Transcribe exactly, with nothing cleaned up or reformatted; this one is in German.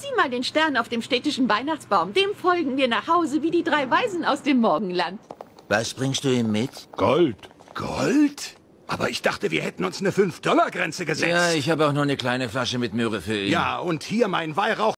sieh mal den Stern auf dem städtischen Weihnachtsbaum. Dem folgen wir nach Hause wie die drei Weisen aus dem Morgenland. Was bringst du ihm mit? Gold. Gold? Aber ich dachte, wir hätten uns eine fünf Dollar Grenze gesetzt. Ja, ich habe auch noch eine kleine Flasche mit Möhre für ihn. Ja, und hier mein Weihrauch.